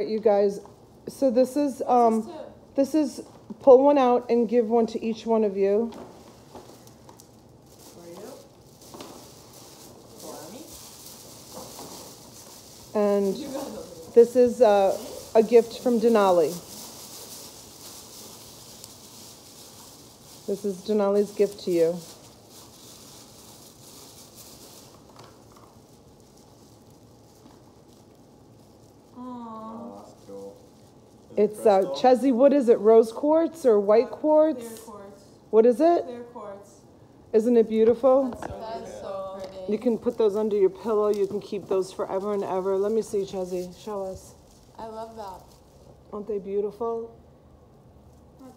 You guys, so this is pull one out and give one to each one of you. For you. For me. And this is a gift from Denali. This is Denali's gift to you. It's Chesy, what is it, rose quartz or white quartz? Clear quartz. What is it? Clear quartz. Isn't it beautiful? That's so pretty. You can put those under your pillow. You can keep those forever and ever. Let me see, Chesy. Show us. I love that. Aren't they beautiful?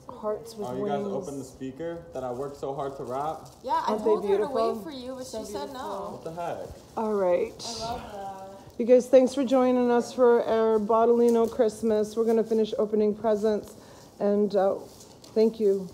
So hearts with wings. You guys open the speaker that I worked so hard to wrap? Yeah, I told her to wait for you, but she said no. What the heck? All right. I love that. You guys, thanks for joining us for our Botolino Christmas. We're going to finish opening presents, and thank you.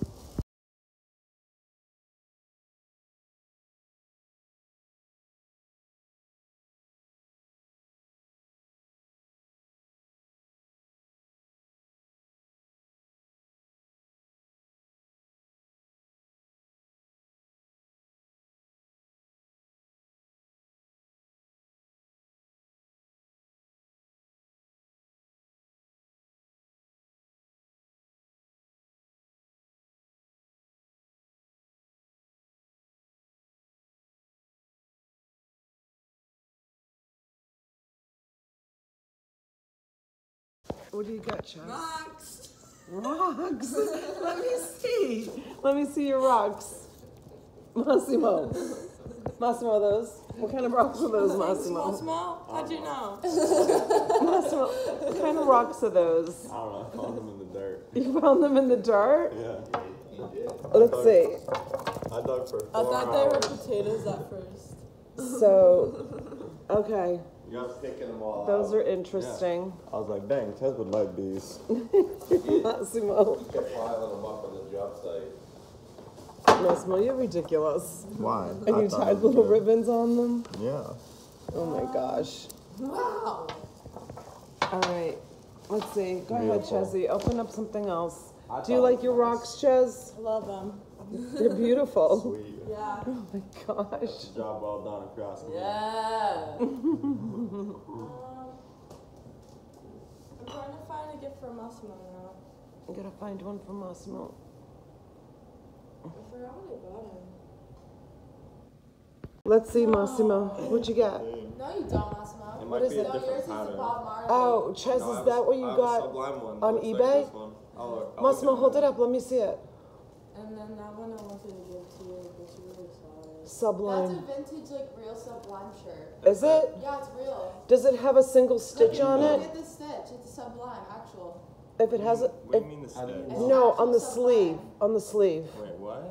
What do you got, Chuck? Rocks. Rocks. Let me see. Let me see your rocks, Massimo. Massimo, those. What kind of rocks are those, Massimo? Small, small. How'd you know? Massimo, what kind of rocks are those? I don't know. I found them in the dirt. You found them in the dirt? Yeah. Let's see. I dug for 4 hours. I thought they were potatoes at first. So, okay. You guys picking them all out. Those are interesting. Yeah. I was like, dang, Tess would like these. Massimo. You can fly a little buck on the job site. Massimo, you're ridiculous. Why? And you tied little ribbons on them? Yeah. Oh my gosh. Wow. All right. Let's see. Go ahead, Chesy. Open up something else. Do you like your rocks, Ches? I love them. They're beautiful. Sweet. Yeah. Oh my gosh. That's a job well done across the board. I'm trying to find a gift for Massimo now. I'm gonna find one for Massimo. I forgot what I bought him. Let's see, Massimo. What'd you get? No, you don't, Massimo. What is it? Oh, Ches, is that what you got on eBay? Massimo, hold it up. Let me see it. And then that one I wanted to give to you, but you really saw it. Sublime. That's a vintage, like, real Sublime shirt. Is it? Yeah, it's real. Does it have a single stitch on it? Look at the stitch. It's a Sublime, actual. If it has a... What do you mean the stitch? No, on the sleeve. On the sleeve. Wait, what?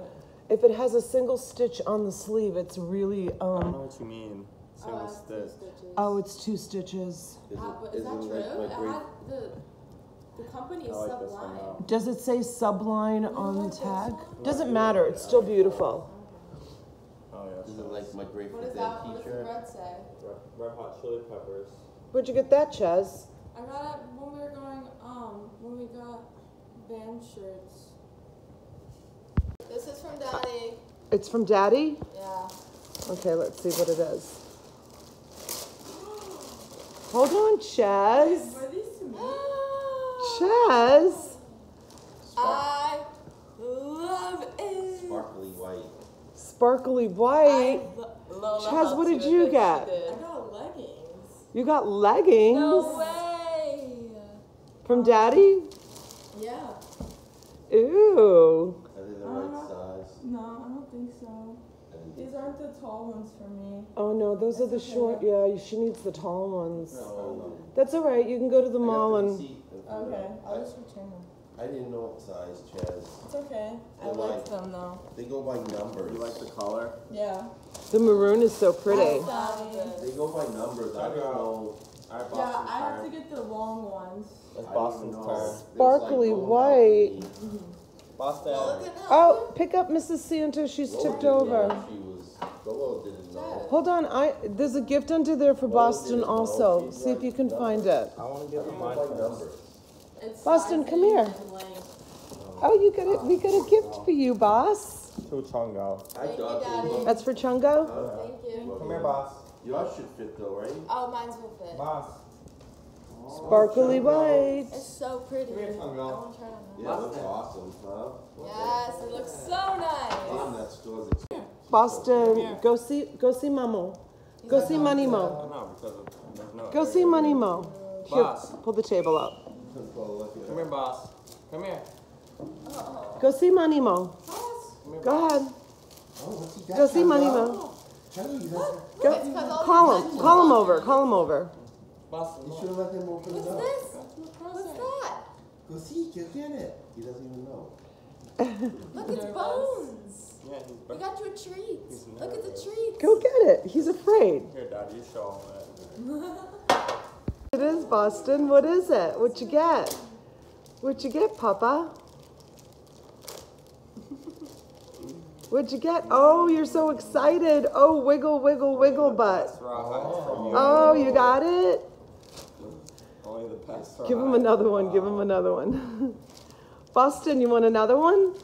If it has a single stitch on the sleeve, it's really... I don't know what you mean. Single stitch. Oh, it's 2 stitches. Is that true? The company is like Sublime. Does it say Sublime on the tag? Doesn't matter. It's still beautiful. Oh, yeah. Is it like my Grateful Dead t-shirt? What does the bread say? Red Hot Chili Peppers. Where'd you get that, Ches? I got it when we were going, when we got band shirts. This is from Daddy. It's from Daddy? Yeah. Okay, let's see what it is. Hold on, Ches. Wait, are these to me? Ches. I love it. Sparkly white. Sparkly white. Ches, what did you get? I got leggings. You got leggings? No way. From Daddy? Yeah. Ooh. Are they the right size? No, I don't think so. These aren't the tall ones for me. Oh, no, those are the short. Yeah, she needs the tall ones. No. That's all right. You can go to the mall and... Okay, I'll just return them. I didn't know what size, Ches. It's okay. I like them, though. They go by numbers. You like the color? Yeah. The maroon is so pretty. They go by numbers. I don't know. Yeah, I have to get the long ones. That's Boston's tire. Sparkly white. Oh, pick up Mrs. Santos. She's tipped over. Willow didn't know. Hold on, there's a gift under there for Boston also. See if you can find it. I want to give him my number. Boston, come here. Oh, you got it. We got a gift for you, boss. To Chungo. Thank you, Daddy. That's for Chungo? Thank you. Come here, boss. Yours should fit though, right? Oh, mine will fit. Boss. Sparkly white. It's so pretty. Come here, Chungo. I want to try it on that. Yeah, it looks awesome, huh? Yes, it looks so nice. Wow, that store's expensive. Boston, go see Mamo. Go see Money Mo. Go see Money Mo. Here, pull the table up. Come here, boss. Come here. Uh-oh. Go see Money Mo. Go ahead. Go see Money Mo. Call him over. Call him over. Boston, you should have let him open it up. What's this? What's that? Go see. Go get it. He doesn't even know. Look, it's Bones. Yeah, we got you a treat. Look at the treat. Go get it. He's afraid. Here, Daddy, you show him that. It is Boston. What is it? What you get? What'd you get, Papa? What'd you get? Oh, you're so excited. Oh, wiggle, wiggle, wiggle butt. Oh, you got it? Give him another one. Give him another one. Boston, you want another one?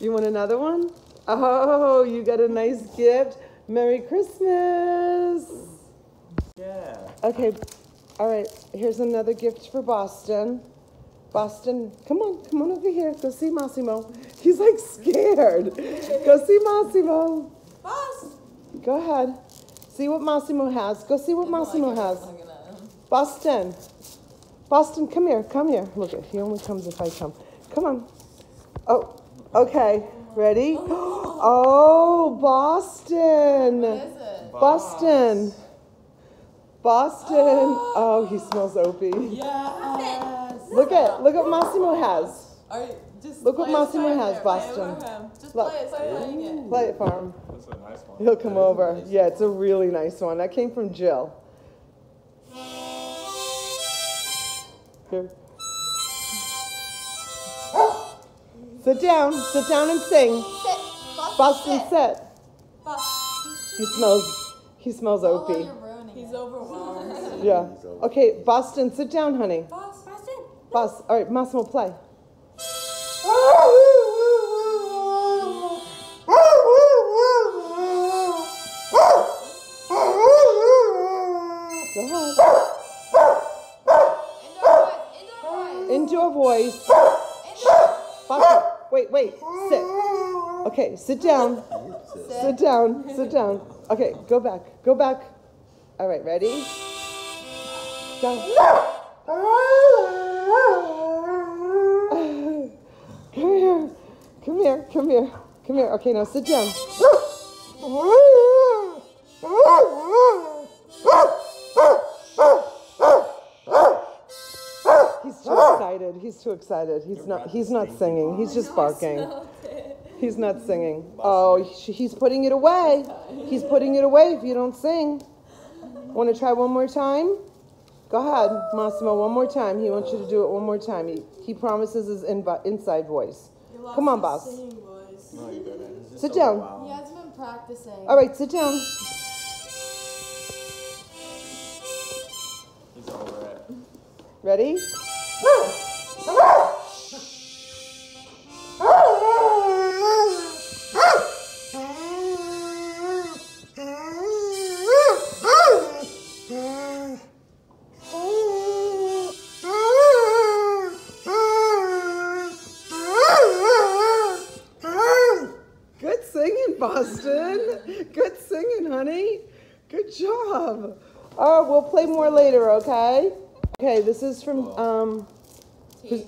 You want another one? Oh, you got a nice gift. Merry Christmas. Yeah. Okay. All right. Here's another gift for Boston. Boston, come on over here. Go see Massimo. He's like scared. Go see Massimo. Boss. Go ahead. See what Massimo has. Go see what Massimo has. Boston. Boston, come here. Come here. Look, he only comes if I come. Come on. Oh, okay. Ready? Oh, Boston. What is it? Boston. Boston. Oh, he smells opie. Yeah. Look at what Massimo has. Look what Massimo has, Boston. Just play it for him. That's a nice one. He'll come over. Yeah, it's a really nice one. That came from Jill. Here. Sit down. Sit down and sing. Sit. Boston, sit. He smells opie. He's overwhelmed. Yeah. Okay, Boston, sit down, honey. Boss, all right, Massimo, play. Go ahead. Indoor voice. Boss, wait, sit. Okay, sit down. Sit down. Okay, go back. All right, ready? Go. Come here. Okay, now sit down. He's too excited. He's not singing. He's just barking. He's not singing. Oh, he's putting it away. He's putting it away if you don't sing. Want to try one more time? Go ahead, Massimo, one more time. He wants you to do it one more time. He promises his inside voice. Come on, boss. No, you didn't. Sit down. Wow. He has been practicing. All right, sit down. He's over it. Ready? Oh, we'll play more later, okay? Okay, this is from T. To me and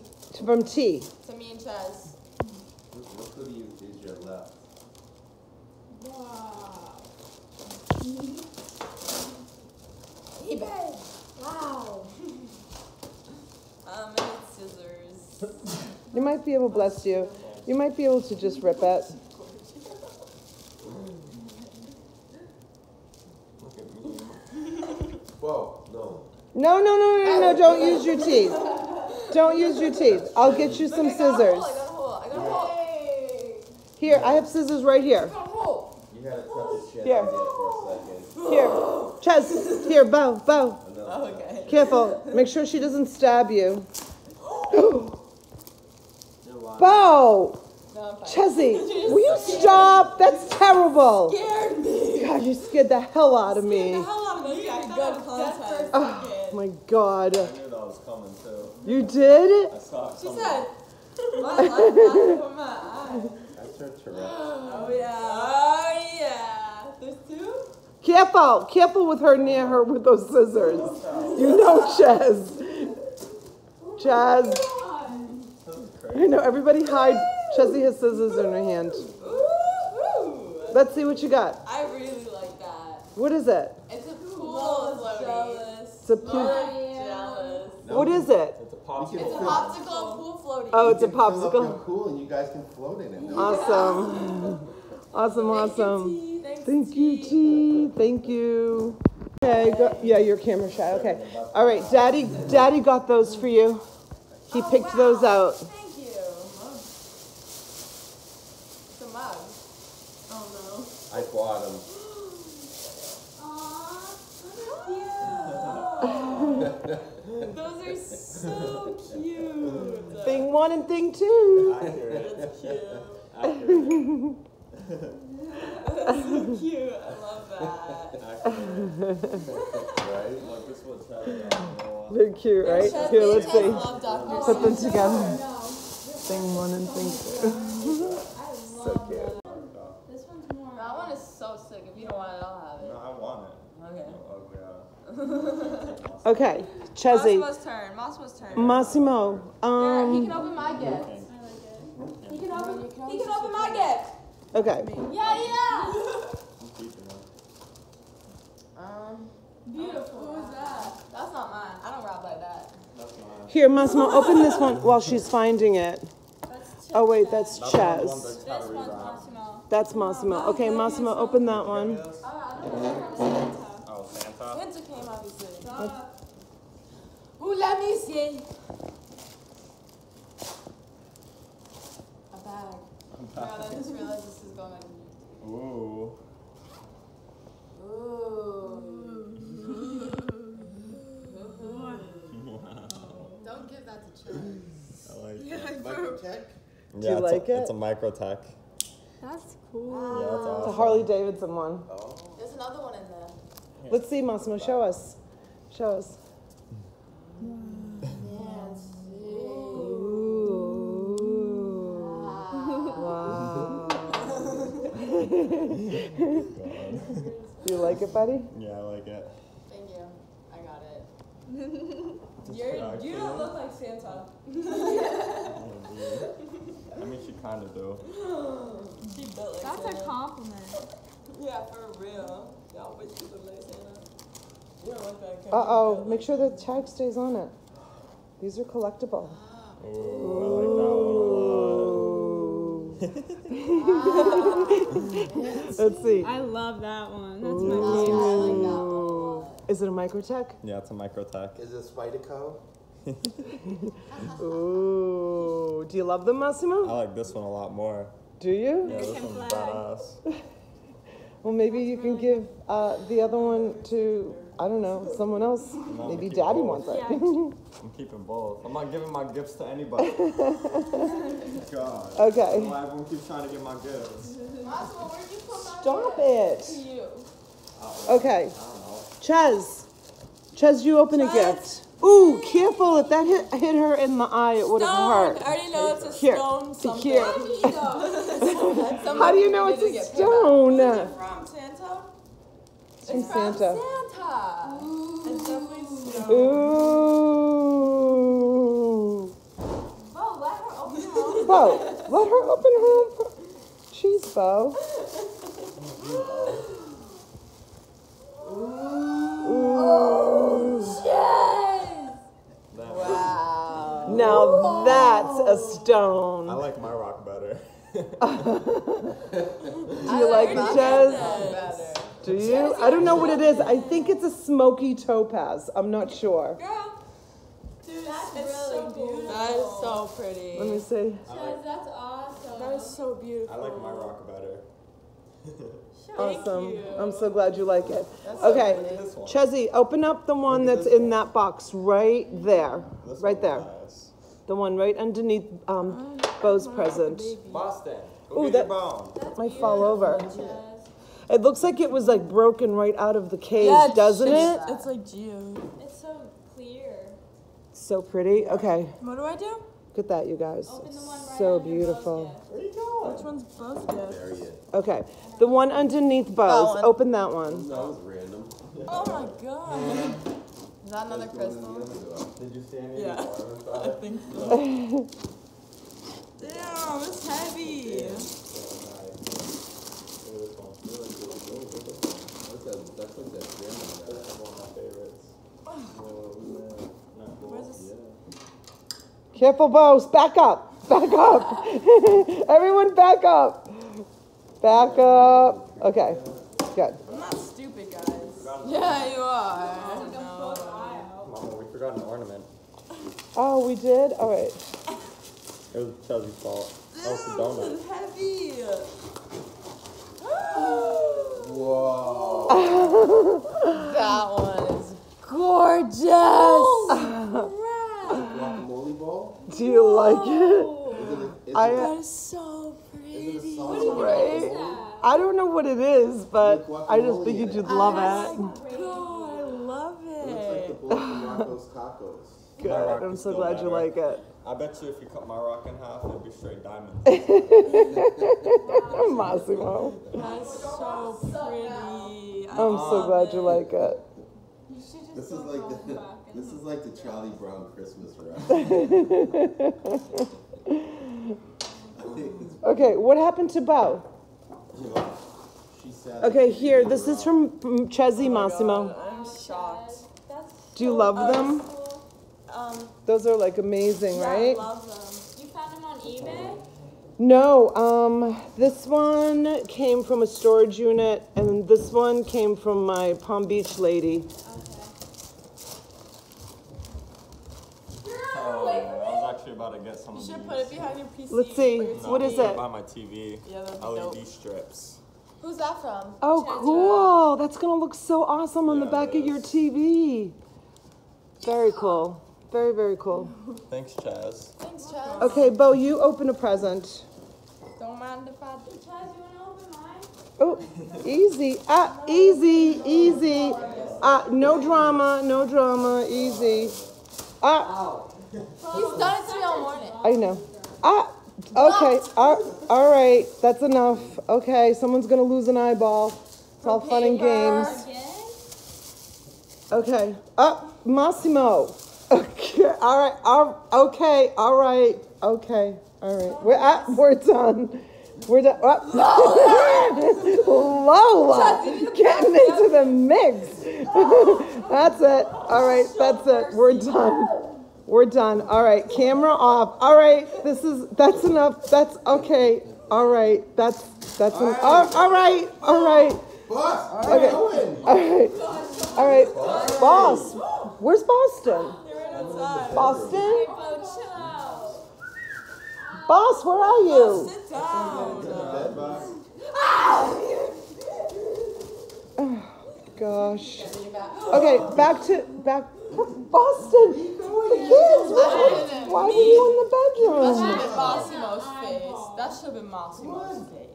Chaz. What could you is your left? Wow. eBay. Wow. I need scissors. You might be able, bless you. You might be able to just rip it. Whoa, no. No, don't use your teeth. Don't use your teeth. I'll get you some scissors. I got a hole. Here, I have scissors right here. I got a hole. You gotta touch his chest here. For a second. Here, chest, here, bow. Oh, okay. Careful, make sure she doesn't stab you. Bow! No, Chezzy, will you stop? That's terrible. You scared me. God, you scared the hell out of me. Oh my God. I knew that was coming too. You did? I saw it. She said, my eyes. That's her Tourette's. Oh yeah. There's two? Careful with her near her with those scissors. You know, Chaz. I know, everybody hide. Chezzy has scissors in her hand. Let's see what you got. I really like that. What is it? It's a pool floaty. It's a pool. No. What is it? It's a popsicle. It's a popsicle pool floaty. Oh, it's a popsicle. Fill up your pool and you guys can float in it. Awesome. Awesome. Thank you, T. Thank you. Okay. Go. Yeah, you're camera shy. Okay. All right, Daddy got those for you. He picked those out. Thank you. It's a mug. Oh no. I bought them. Aw, those are so cute. Thing one and thing two. Accurate. That's cute. That's so cute. I love that. Right? Like this one's having they're cute, right? Here, let's see. Put them together. Thing one and thing two. So cute. This one's more. That one is so sick. If you don't want it, I'll have it. No, I want it. Okay. Okay, Chezzy. Massimo's turn. Massimo. He can open my gift. He can open my gift. Okay. Yeah. Beautiful. Who is that? That's not mine. I don't rob like that. That's mine. Here, Massimo, open this one while she's finding it. Oh, wait, that's Chaz. This one's Massimo. That's Massimo. Okay, Massimo, open that one. Oh, Santa. Winter came, obviously. Ooh, let me see. A bag. God, I just realized this is going to be. Ooh. Don't give that to Chaz. I like it. Microtech? Yeah, do you like it? It's a Microtech. That's cool. Wow. Yeah, that's awesome. It's a Harley Davidson one. Oh. There's another one in there. Yeah. Let's see, Massimo. Show us. Yeah, see. Ooh. Wow. You like it, buddy? Yeah, I like it. Thank you. I got it. You don't look like Santa. I mean, she kind of do. She built like Santa. That's a compliment. Yeah, for real. Y'all wish you looked like Santa. You don't look like Santa. Uh-oh. Make sure the tag stays on it. These are collectible. Ooh, I like that one a lot. Let's see. I love that one. That's my favorite. I like that one. Is it a Microtech? Yeah, it's a Microtech. Is it Spyderco? Ooh. Do you love them, Massimo? I like this one a lot more. Do you? Yeah, this one's badass. Well, maybe you can give the other one to, I don't know, someone else. No, maybe Daddy wants it. Yeah. I'm keeping both. I'm not giving my gifts to anybody. God. Okay. Why everyone keeps trying to get my gifts? Massimo, where'd you put my Stop gift? It. To you. Okay. Chaz, you open a gift. Ooh, careful! If that hit her in the eye, it would have hurt. I already know it's a stone. Here. How do you know it's a stone? It's from Santa. Ooh. It's definitely stone. Ooh. Bo, let her open her own. Jeez, Bo. Now that's a stone. I like my rock better. Do you like Chaz? Do you? I don't know what it is. I think it's a smoky topaz. I'm not sure. Girl, dude, that's really so beautiful. That is so pretty. Let me see. Chaz, that's awesome. That is so beautiful. I like my rock better. Awesome. I'm so glad you like it. That's okay, so Chezzy, open up the one that's in that box right there. Right there. Nice. The one right underneath Bo's present. Boston. Ooh, that might fall over. It looks like it was like broken right out of the cage, doesn't it? It's like geo. It's so clear. So pretty. Okay. What do I do? Look at that, you guys. Open the one right so beautiful. Where are you going? Which one's both good? There he is. Okay. The one underneath Bo's. Oh, open that one. That was random. Yeah. Oh my god. Is that another crystal? Did you see any of the water? I think so. Damn, it's heavy. Yeah. That's like that grandma. That's one of my favorites. Oh, man. Where's this? Careful, Bo's. Back up. Back up. Everyone back up. Back up. Okay. Good. I'm not stupid, guys. Yeah, you are. Mama, we forgot an ornament. Oh, we did? All right. It was Chezzy's fault. Oh, it's a donut. This is heavy. Whoa. That one is gorgeous. Oh, do you like it? That is so pretty. I don't know what it is, but I just figured you'd love it. Oh, I love it. It looks like the boy from Rocco's Tacos. Good. I'm so glad you like it. I bet you if you cut my rock in half, it'd be straight diamonds. Massimo. That's so pretty. I'm so glad you like it. This is like the Charlie Brown Christmas wrap. Okay, what happened to Bo? Okay, here. This is from Chezzy Massimo. God, I'm shocked. Do you love them? Those are like amazing, right? I love them. You found them on eBay? No. This one came from a storage unit, and this one came from my Palm Beach lady. About to get some you should put it behind your PC. Let's see. What is it? By my TV. Yeah, LED strips. Who's that from? Oh, cool. That's going to look so awesome on the back of your TV. Very cool. Very, very cool. Thanks, Chaz. Thanks, Chaz. Okay, Bo, you open a present. Don't mind if I do. Chaz, you want to open mine? Oh, easy. Easy, easy. No drama, no drama. Easy. He's done it to me all morning. I know. Okay. All right. That's enough. Okay. Someone's going to lose an eyeball. It's all fun and games. Okay. Massimo. Okay. All right. Okay. All right. Okay. All right. We're done. We're done. Lola. Getting into the mix. That's it. All right. That's it. We're done. We're done. All right, camera off. All right, that's enough. That's okay. All right, that's enough. All right. Boss, okay. All right. Boss, where's Boston? They're right outside. Boston? Boss, where are you? Sit down. Oh, gosh. Okay, back. Boston, the kids. Why were you in the bedroom? That should have been Massimo's face. That should have been Massimo's face.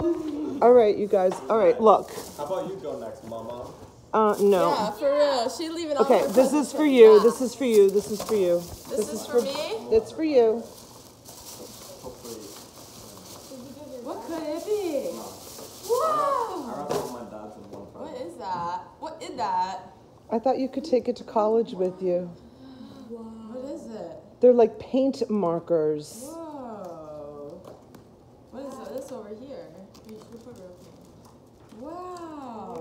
Okay. All right, you guys. All right, look. How about you go next, Mama? No. Yeah, for real. She'd leave it all. Okay, this is for you. This is for you. This is for you. This is for me. It's for you. What could it be? Whoa! What is that? What is that? I thought you could take it to college with you. Wow. What is it? They're like paint markers. Whoa. What is this over here? Wow.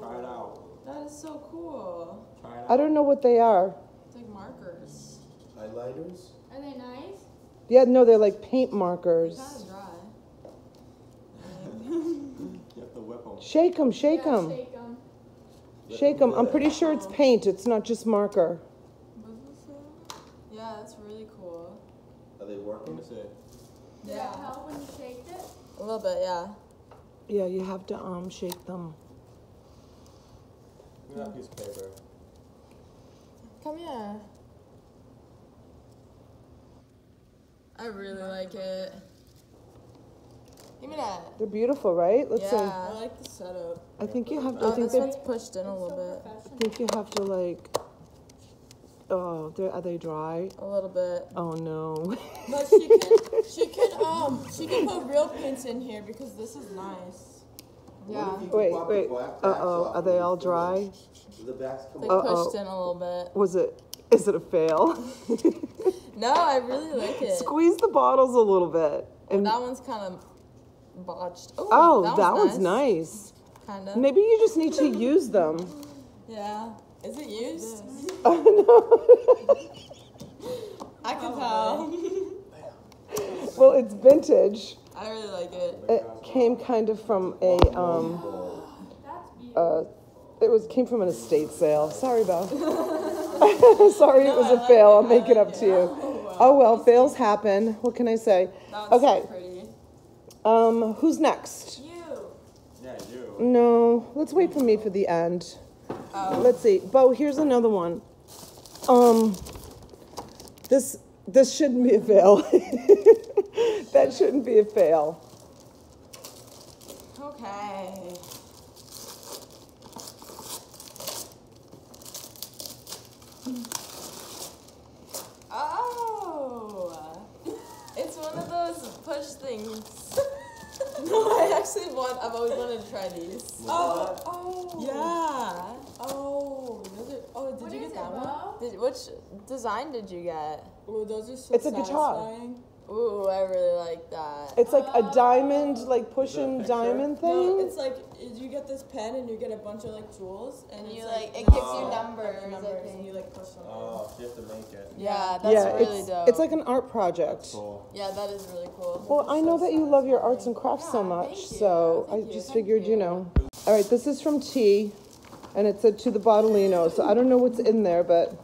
Try it out. That is so cool. Try it out. I don't know what they are. It's like markers. Highlighters? Are they nice? Yeah, no, they're like paint markers. They're kind of dry. You have to whip them. Shake them, shake them. Yeah, shake them. I'm pretty sure it's paint. It's not just marker. Yeah, that's really cool. Are they working? Does that help when you shake it? A little bit, yeah. Yeah, you have to shake them. Give me that piece of paper. Come here. I really like it. Give me that. They're beautiful, right? Let's see. I like the setup. I think you have to. I think this one's pushed in a little bit. I think you have to like. Oh, are they dry? A little bit. Oh no. But she can put real paints in here because this is nice. Yeah. Wait. Are they all dry? The backs come out. They pushed in a little bit. Is it a fail? No, I really like it. Squeeze the bottles a little bit. And that one's kind of botched. Ooh, oh, that one's nice. Kind of. Maybe you just need to use them. Yeah. Is it used? Oh, no. I can tell. Well, it's vintage. I really like it. It came kind of from a came from an estate sale. Sorry, Beau. Sorry, it was a fail. I'll make it up to you. Oh well, fails happen. What can I say? Okay. Who's next? You. Yeah, you. No, let's wait for me for the end. Oh. Let's see. Beau, here's another one. This shouldn't be a fail. That shouldn't be a fail. Okay. Oh, it's one of those push things. No, I've always wanted to try these. Oh, yeah. Oh, those are, did you get that one? Which design did you get? Oh, those are so satisfying. It's a guitar. Ooh, I really like that. It's like a diamond, like pushing diamond thing. No, it's like you get this pen and you get a bunch of like jewels and you like it gives you numbers and you like push them. Oh, you have to make it. Yeah, that's really dope. It's like an art project. That's cool. Yeah, that is really cool. Well, I know that you love your arts and crafts so much, so I just figured, you know. All right, this is from T, and it said to the Bottolino, so I don't know what's in there, but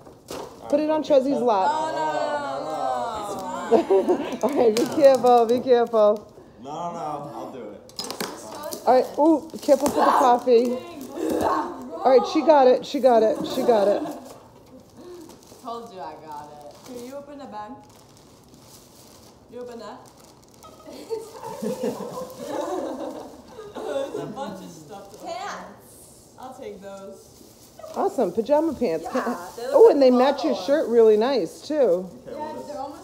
put it on Chezzy's lap. Oh, no. Alright, be careful, be careful. No, no, I'll do it. Alright, ooh, careful for the coffee. Alright, she got it. Told you I got it. Can you open the bag? You open that? There's a bunch of stuff. Pants! I'll take those. Awesome, pajama pants. Yeah, oh, and they match your shirt really nice, too. Yeah, they're almost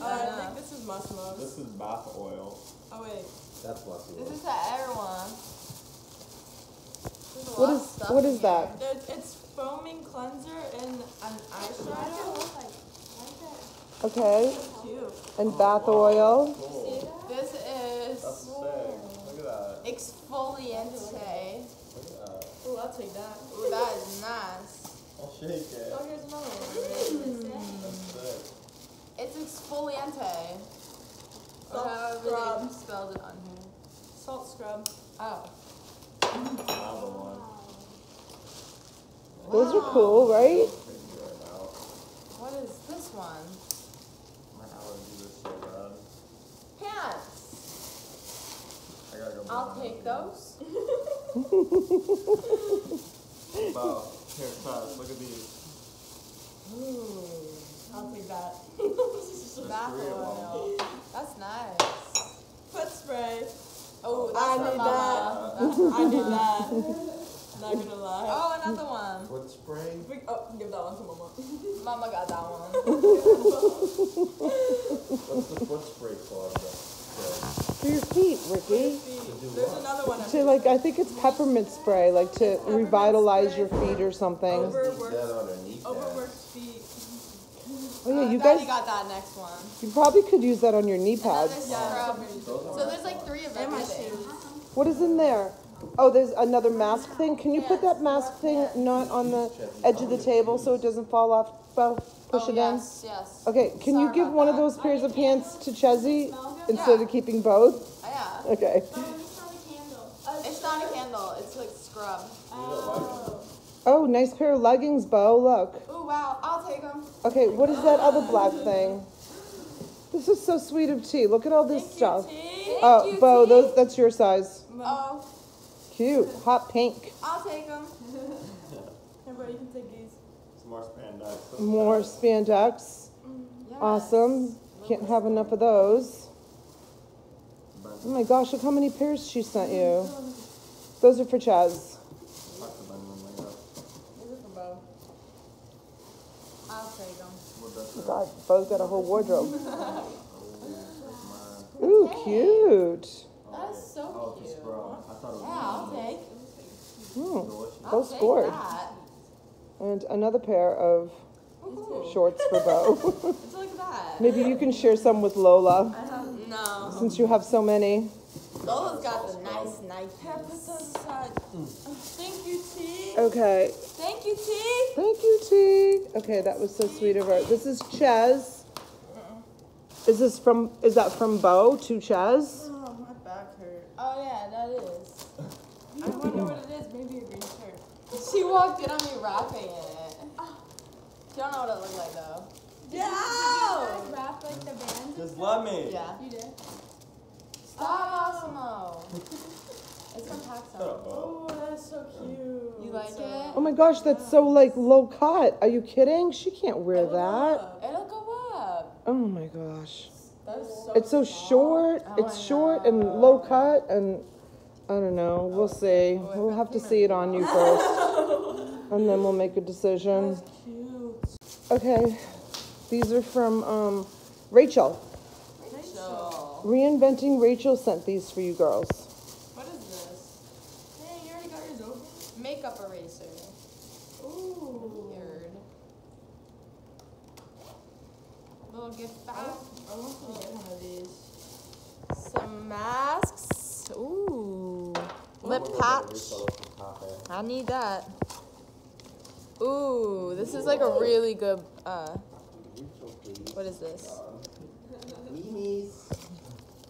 I think this is mushmos. This is bath oil. Oh wait. That's bath oil. This is the Erewhon. What is that? It's foaming cleanser and an eyeshadow. Okay. Cute. And bath oil. Cool. This is. That's sick. Look at that. Exfoliante. Look at that. Oh, I'll take that. Ooh, that is nice. I'll shake it. Oh, here's another one. That's sick. It's exfoliante. Salt scrub. Spelled it on here. Salt scrub. Oh. Wow. Those are cool, right? What is this one? My allergies are so bad. Pants. I gotta go. I'll take those. Wow. Here, class. Look at these. Ooh. I'll take that. Bath oil. That's nice. Foot spray. Oh, I need that. Not gonna lie. Oh, another one. Foot spray. Give that one to Mama. Mama got that one. What's the foot spray for? For your feet, Ricky. There's another one. To like, I think it's peppermint spray, like to revitalize your feet or something. Overworked feet. Oh, yeah, you guys got that next one. You probably could use that on your knee pads. Yeah. So there's like 3 of everything. What is in there? Oh, there's another mask thing. Can you put that mask thing not on the edge of the table so it doesn't fall off? Beau, push it in. Yes. Okay, can you give one of those pairs of pants to Chezzy instead of keeping both? Yeah. Okay. It's not a candle. It's like scrub. Oh, nice pair of leggings, Beau. Look. Oh, wow. I'll take them. Okay, what is that other black thing? This is so sweet of T. Look at all this stuff. Oh, Bo, those, that's your size. Oh. Cute. Hot pink. I'll take them. Everybody can take these. Some more spandex. Some more spandex. Yes. Awesome. Can't have enough of those. Oh my gosh, look how many pairs she sent you. Those are for Chaz. I'll take them. God, Bo's got a whole wardrobe. Ooh, cute. That's so cute. Yeah, I'll take. Bo scored. And another pair of shorts for Bo. It's like that. Maybe you can share some with Lola. I don't know. Since you have so many. Lola's got the nice nice. Thank you, T. Okay. Thank you, T. Thank you, T. Okay, that was so sweet of her. This is Chaz. Is this from, is that from Bo to Chaz? Oh, my back hurt. Oh, yeah, that is. I wonder what it is. Maybe a green shirt. She walked in on me wrapping it. Don't know what it looked like, though. No! Did you wrap, like, the band? Just let me. Yeah. You did? Stop, Osmo. It's from PacSun. Oh, that's so cute. You like it? Oh my gosh, that's so like low cut. Are you kidding? She can't wear that. It'll go up. Oh my gosh. It's so short. It's short and low cut, and I don't know. We'll see. We'll have to see it on you first, and then we'll make a decision. Okay, these are from Rachel. Reinventing Rachel sent these for you girls. What is this? Hey, you already got yours open. Makeup eraser. Ooh. Weird. Little gift bag. I want to get one of these. Some masks. Ooh. Lip patch. I need that. Ooh, this is like a really good. What is this?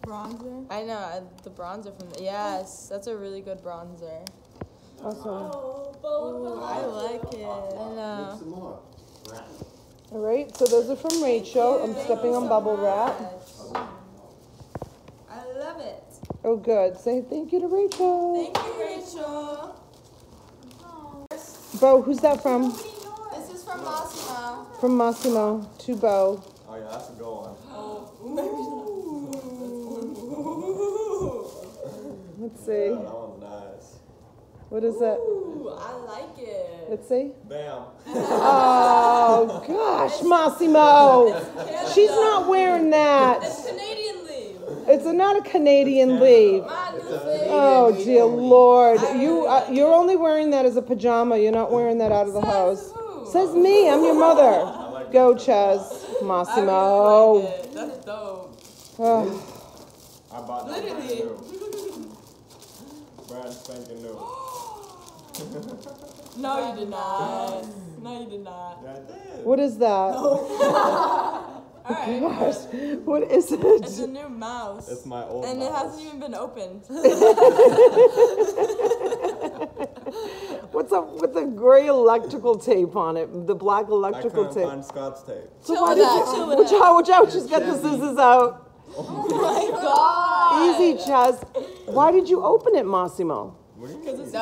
Bronzer? I know, the bronzer from the, yes, that's a really good bronzer. Awesome. Oh, I like it. I know. All right, so those are from Rachel. I'm stepping on bubble wrap. I love it. Oh, good. Say thank you to Rachel. Thank you, Rachel. Bo, who's that from? This is from Massimo. From Massimo to Bo. Oh, yeah, that's a good one. Let's see. Yeah, that one's nice. What is that? Ooh, I like it. Let's see. Bam. Oh, gosh, Massimo. She's not wearing that. It's Canadian leave. It's not a Canadian leaf. Oh, dear Lord. You're only wearing that as a pajama. You're not wearing that out of the house. Says me. I'm your mother. Go, Chaz. Massimo. I really like it. That's dope. I bought that. Literally. Brand spanking new. No, you did not. No, you did not. I did. What is that? No. All right. Gosh, what is it? It's a new mouse. It's my old mouse. And it hasn't even been opened. What's up with the gray electrical tape on it? The black electrical tape. I couldn't find Scott's tape. So why did you? Watch out! She's got the scissors out. Oh my God! Easy, Chaz. Why did you open it, Massimo? Because it's his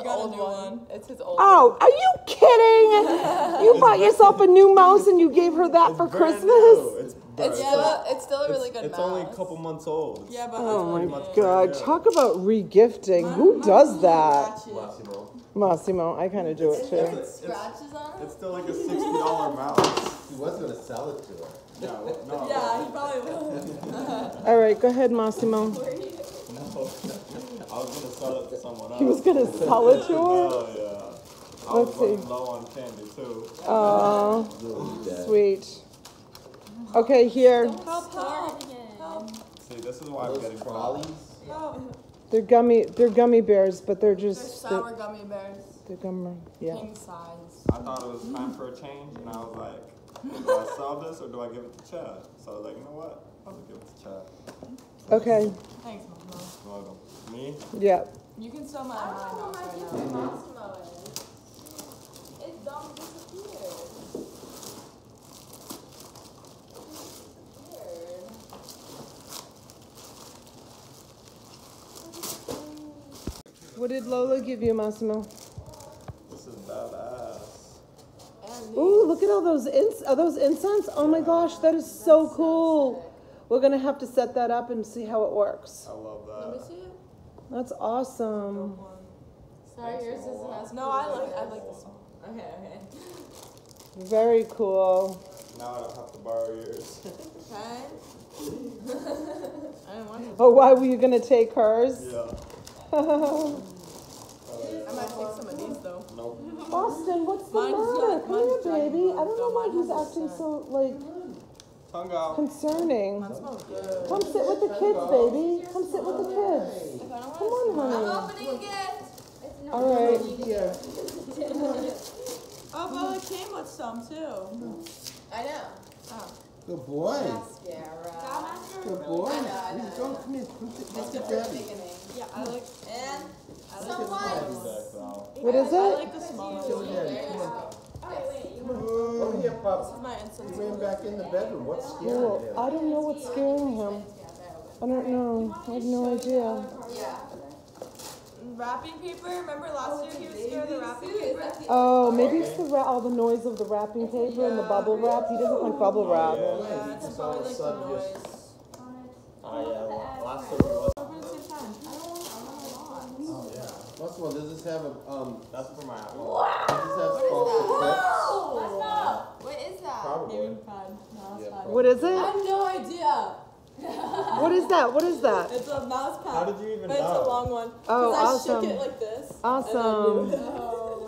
old one. It's his old. Oh, are you kidding? You bought yourself a new mouse and you gave her that for Christmas? It's still a really good mouse. It's only a couple months old. Yeah, but oh my God! Talk about regifting. Who does that? Massimo, I kind of do it too. It's still like a $60 mouse. He was gonna sell it to her. Yeah, no, yeah, he probably will. All right, go ahead, Massimo. No, I was gonna sell it to someone else. He was gonna sell it to her? Oh yeah. I was running low on candy too. Oh, sweet. Okay, here. Help. See, this is why I'm getting brollies. They're gummy bears, but they're just. They're sour gummy bears. They're gummy. Yeah. King size. I thought it was time for a change, and I was like. Do I sell this or do I give it to Chad? So I was like, you know what? I'll give it to Chad. Okay. Thanks, Mama. Me? Yeah. You can sell my mom. I don't know my favorite Massimo is. It's dumb to disappear. What did Lola give you, Massimo? This is badass. Ooh, look at all those incense. Oh my gosh, that is so cool. We're gonna have to set that up and see how it works. I love that. Let me see it. That's awesome. Sorry, yours isn't as cool. No, I like this one. Okay, okay. Very cool. Now I don't have to borrow yours. Okay. I don't want to. Oh, why were you gonna take hers? Yeah. I might take some of these though. Nope. Austin, what's the matter? Come here, baby. I don't know why he's acting so like. Concerning. Come sit with the kids, baby. Come sit with the kids. Come on, honey. I'm opening it. All right. Oh, well, it came with some, too. I know. Oh. Good boy. Mascara. Good boy. Come here. Let's get daddy. Yeah, I like some wipes. What is it? I like the smaller one. Oh, yeah, Pops. He ran back in the bedroom. What's scaring him? I don't know what's scaring him. I don't know. I have no idea. Yeah. Wrapping paper. Remember last year he was scared of the wrapping paper? Oh, maybe it's all the noise of the wrapping paper and the bubble wrap. He doesn't like bubble wrap. Yeah, it's probably like the noise. Last year it was. First of all, does this have a, that's for my Apple. Wow! Does this have what is that? Probably. Mouse pad. What is it? I have no idea. What is that? What is that? It's a mouse pad. How did you even know? It's a long one. Oh, awesome. I shook it like this. Awesome. All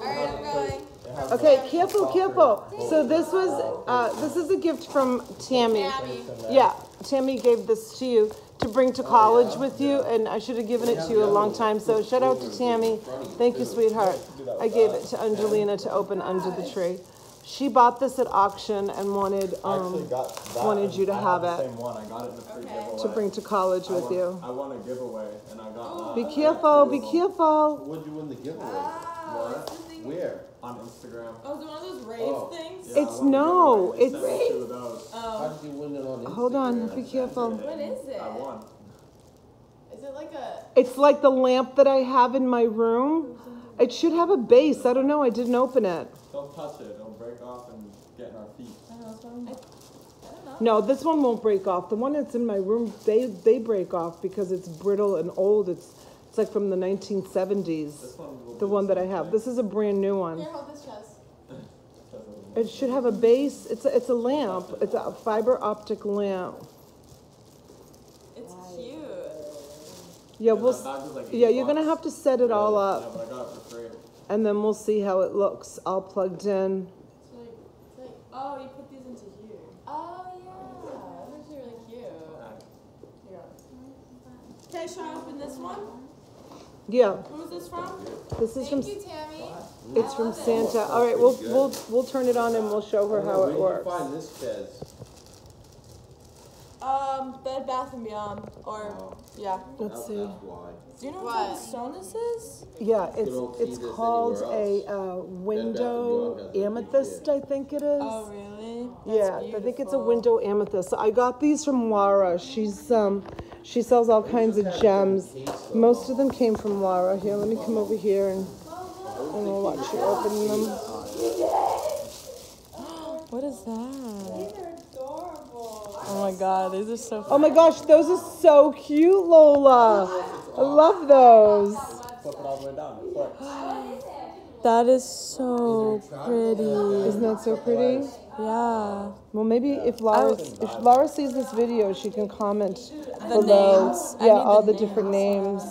right, I'm going. Okay, careful, careful. So this was, this is a gift from Tammy. Yeah, Tammy gave this to you to bring to college with you, and I should have given it to you a long time. So shout out to Tammy. Thank you, sweetheart. I gave it to Angelina to open under the tree. She bought this at auction and wanted you to have it. Same one. I got it in the free giveaway. To bring to college with you. I won a giveaway, and I got. Be careful! Be careful! What did you win the giveaway? Where? On Instagram. Oh, is it one of those rave things? Yeah, it's no, it's two of those. How did you win it on Instagram? Hold on, be careful. What is it? I won. Is it like a? It's like the lamp that I have in my room. It should have a base. I don't know. I didn't open it. Don't touch it. It'll break off and get in our feet. I don't know. No, this one won't break off. The one that's in my room, they break off because it's brittle and old. It's like from the 1970s, the one that I have. This is a brand new one. Here, hold this chest. It should have a base. It's a lamp. It's a fiber optic lamp. It's cute. Yeah, you're going to have to set it all up. Yeah, but I got it for free. And then we'll see how it looks, all plugged in. It's like, oh, you put these into here. Oh, yeah. That's actually really cute. Yeah. Okay, should I open this one? Yeah. Who is this from? This is Thank you, Tammy. It's from Santa. All right, we'll turn it on and we'll show her how it works. Where do you find this, Kez? Bed Bath and Beyond, or yeah. Let's see. Do you know what Sonus is? Yeah, it's called a window amethyst, I think it is. Oh really? That's beautiful. I think it's a window amethyst. So I got these from Laura. She's she sells all kinds of gems. Most of them came from Laura. Here, let me come over here and we'll watch you open them. What is that? Oh my god, these are so fun. Oh my gosh, those are so cute, Lola. I love those. That is so pretty. Isn't that so pretty? Yeah. Well, maybe if Laura sees this video, she can comment below. Yeah, all the different names.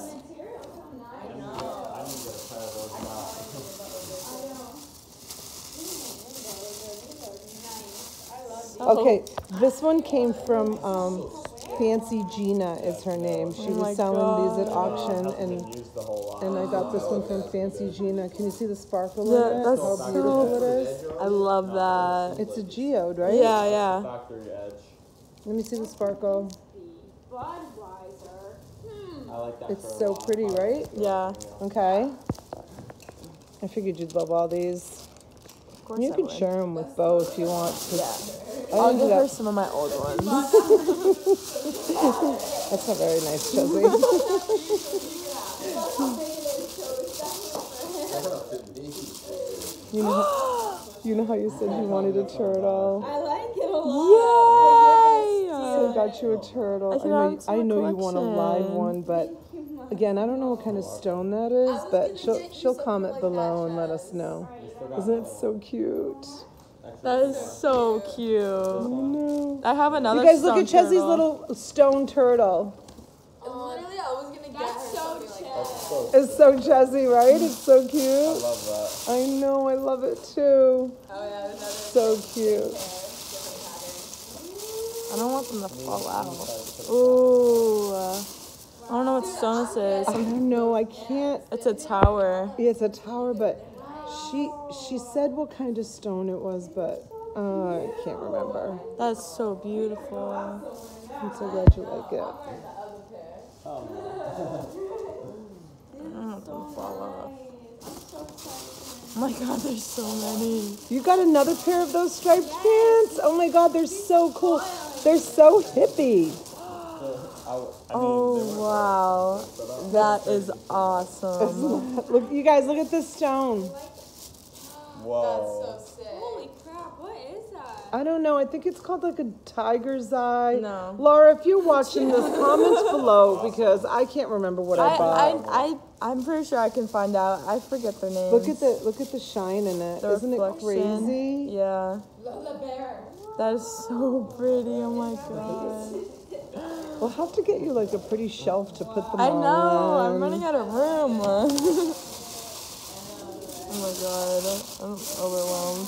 Okay, this one came from Fancy Gina is her name. She was selling these at auction, and I got this one from Fancy Gina. Can you see the sparkle in it? That's how beautiful it is. I love that. It's a geode, right? Yeah, yeah. Factory edge. Let me see the sparkle. I like that. It's so pretty, right? Yeah. Okay. I figured you'd love all these. You can share them with Bo if you want. I'll give her some of my old ones. That's not very nice, Chelsea. You know how you said you wanted a turtle? I like it a lot. Yay! So I got you a turtle. I know you want a live one, but again, I don't know what kind of stone that is, but she'll comment below and let us know. Isn't it so cute? That is so cute. No. I have another. You guys look at Chessie's little stone turtle. Literally, I was gonna get so Chessy. It's so Chessy, right? It's so cute. I love that. I know, I love it too. Oh yeah, another. So cute. I don't want them to fall out. Ooh. I don't know what stone this is. I don't know. I can't. It's a tower. Yeah, it's a tower, but she said what kind of stone it was, but I can't remember. That's so beautiful. I'm so glad you like it. Oh, don't fall off. Oh my God, there's so many. You got another pair of those striped pants? Oh my God, they're so cool. They're so hippie. Oh, wow. That is awesome. Look, you guys, look at this stone. Whoa. That's so sick. Holy crap, what is that? I don't know. I think it's called like a tiger's eye. No. Laura, if you're watching this, comments below because I can't remember what I bought. I'm pretty sure I can find out. I forget their names. Look at the shine in it. Isn't it crazy? Yeah. Lola Bear. That is so pretty. Oh my God. We'll have to get you like a pretty shelf to put them on. I know. I'm running out of room. Oh my God, I'm overwhelmed.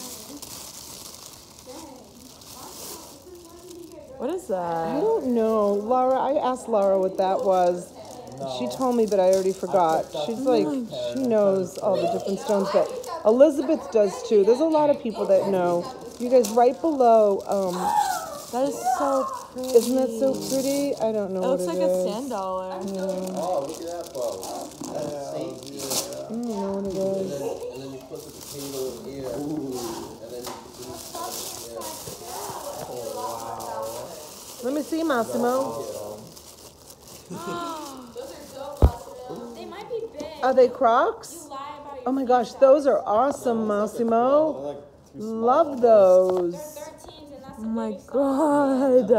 What is that? I don't know, Laura. I asked Laura what that was. She told me, but I already forgot. She's like, she knows all the different stones, but Elizabeth does too. There's a lot of people that know. You guys, right below. That is so pretty. Isn't that so pretty? I don't know what it is. It looks like a sand dollar. Yeah. Oh, look at that bow. I don't know what it is. And then you put the cable here. Ooh. And then you put this here. Oh, wow. Let me see, Massimo. Those are so awesome. They might be big. Are they Crocs? You lie about your oh, my gosh. Those are awesome, Massimo. Love those. They're 13. Oh my God!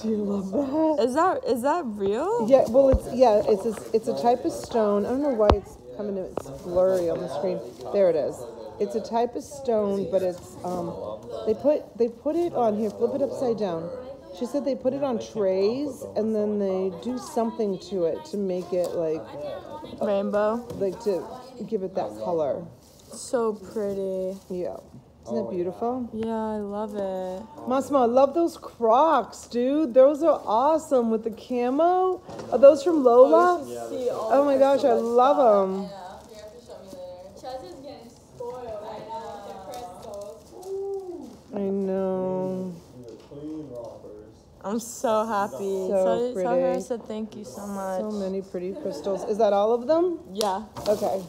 Do you love that? Is that real? Yeah. Well, it's a type of stone. I don't know why it's coming in. It's blurry on the screen. There it is. It's a type of stone, but it's they put it on here. Flip it upside down. She said they put it on trays and then they do something to it to make it like rainbow. Like to give it that color. So pretty. Yeah. Isn't that beautiful? Yeah, I love it. Massimo, I love those Crocs, dude. Those are awesome with the camo. Are those from Lola? Oh my gosh, I love them. You have to show me later. Chaz is getting spoiled right now with their crystals. I know. I'm so happy. So her said thank you so much. So many pretty crystals. Is that all of them? Yeah. Okay.